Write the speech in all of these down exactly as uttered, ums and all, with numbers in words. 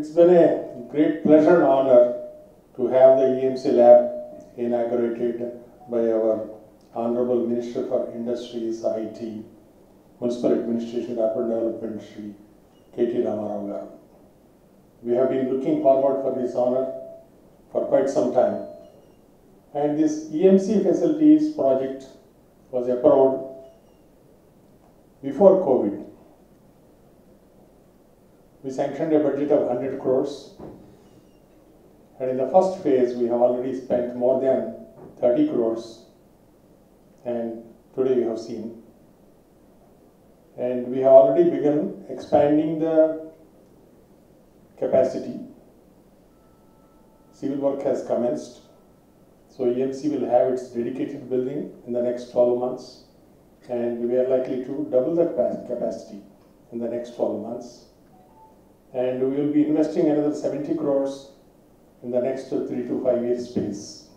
It's been a great pleasure and honor to have the E M C lab inaugurated by our Honorable Minister for Industries, I T, Municipal Administration, Urban Development, Shri K T Rama Rao. We have been looking forward for this honor for quite some time. And this E M C facilities project was approved before COVID. We sanctioned a budget of one hundred crores, and in the first phase we have already spent more than thirty crores, and today we have seen. And we have already begun expanding the capacity. Civil work has commenced. So E M C will have its dedicated building in the next twelve months, and we are likely to double the capacity in the next twelve months. And we will be investing another seventy crores in the next three to five year space.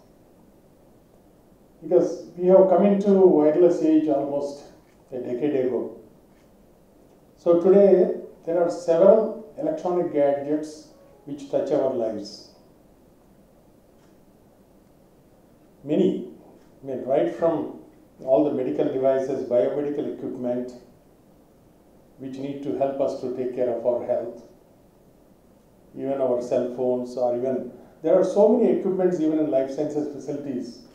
Because we have come into wireless age almost a decade ago. So today there are several electronic gadgets which touch our lives. Many, I mean, right from all the medical devices, biomedical equipment, which need to help us to take care of our health, even our cell phones, or even, there are so many equipments even in life sciences facilities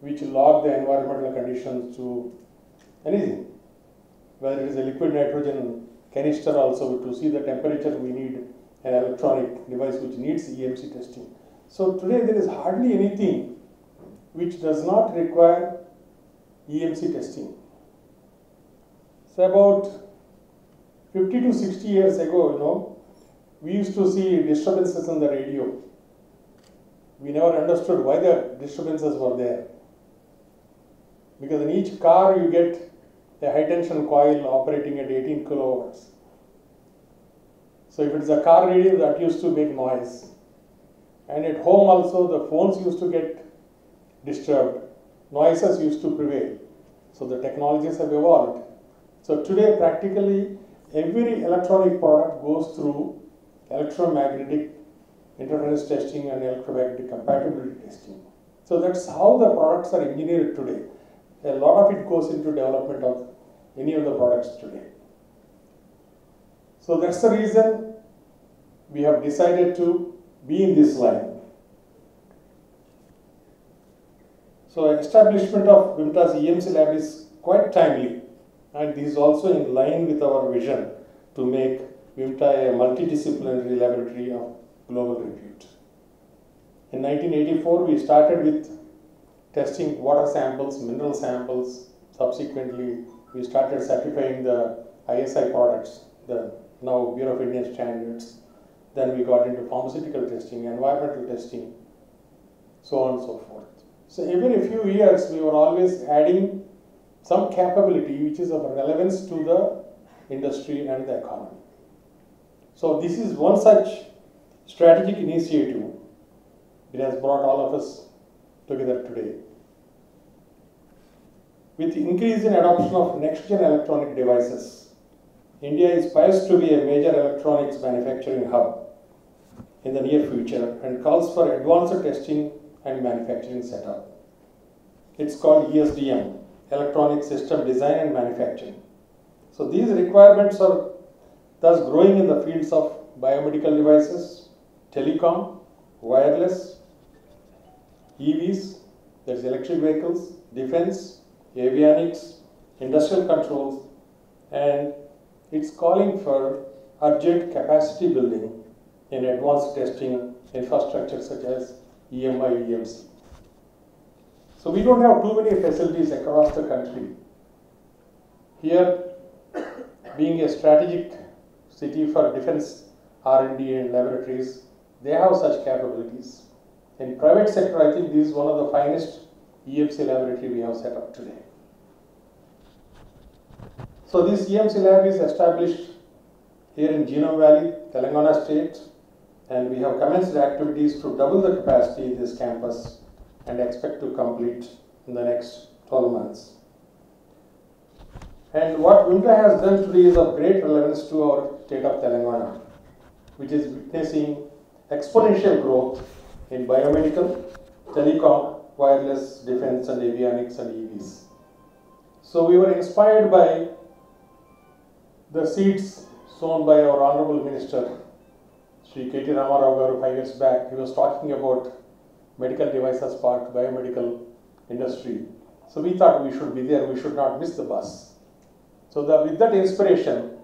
which log the environmental conditions to anything. Whether it is a liquid nitrogen canister also, to see the temperature we need an electronic device which needs E M C testing. So today there is hardly anything which does not require E M C testing. So about fifty to sixty years ago, you know, we used to see disturbances in the radio. We never understood why the disturbances were there. Because in each car you get a high tension coil operating at eighteen kilovolts. So if it's a car radio, that used to make noise. And at home also the phones used to get disturbed. Noises used to prevail. So the technologies have evolved. So today practically every electronic product goes through electromagnetic interference testing and electromagnetic compatibility testing. So that's how the products are engineered today. A lot of it goes into development of any of the products today. So that's the reason we have decided to be in this line. So establishment of VIMTA's E M C lab is quite timely, and this is also in line with our vision to make VIMTA a multidisciplinary laboratory of global repute. In nineteen eighty-four, we started with testing water samples, mineral samples. Subsequently, we started certifying the I S I products, the now Bureau of Indian Standards. Then we got into pharmaceutical testing, environmental testing, so on and so forth. So every few years, we were always adding some capability which is of relevance to the industry and the economy. So this is one such strategic initiative that has brought all of us together today. With increase in adoption of next-gen electronic devices, India is poised to be a major electronics manufacturing hub in the near future and calls for advanced testing and manufacturing setup. It's called E S D M, Electronic System Design and Manufacturing. So these requirements are thus growing in the fields of biomedical devices, telecom, wireless, E Vs, that's electric vehicles, defense, avionics, industrial controls, and it's calling for urgent capacity building in advanced testing infrastructure such as E M I E M C. So we don't have too many facilities across the country. Here, being a strategic city for defense R and D and laboratories, they have such capabilities. In private sector, I think this is one of the finest E M C laboratory we have set up today. So this E M C lab is established here in Genome Valley, Telangana state, and we have commenced activities to double the capacity in this campus and expect to complete in the next twelve months. And what VIMTA has done today is of great relevance to our state of Telangana. which is witnessing exponential growth in biomedical, telecom, wireless, defense, and avionics and E Vs. So we were inspired by the seeds sown by our Honorable Minister, Shri K T Rama Rao garu, five years back. He was talking about medical devices part, biomedical industry. So we thought we should be there, we should not miss the bus. So the, with that inspiration,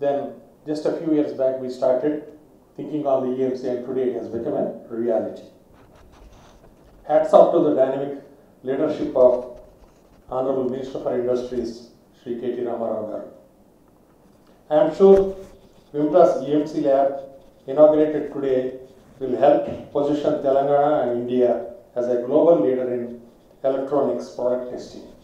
then just a few years back we started thinking on the E M C, and today it has become a reality. Hats off to the dynamic leadership of Honorable Minister for Industries, Shri K T Rama Rao garu. I am sure VIMTA's E M C lab inaugurated today will help position Telangana and India as a global leader in electronics product testing.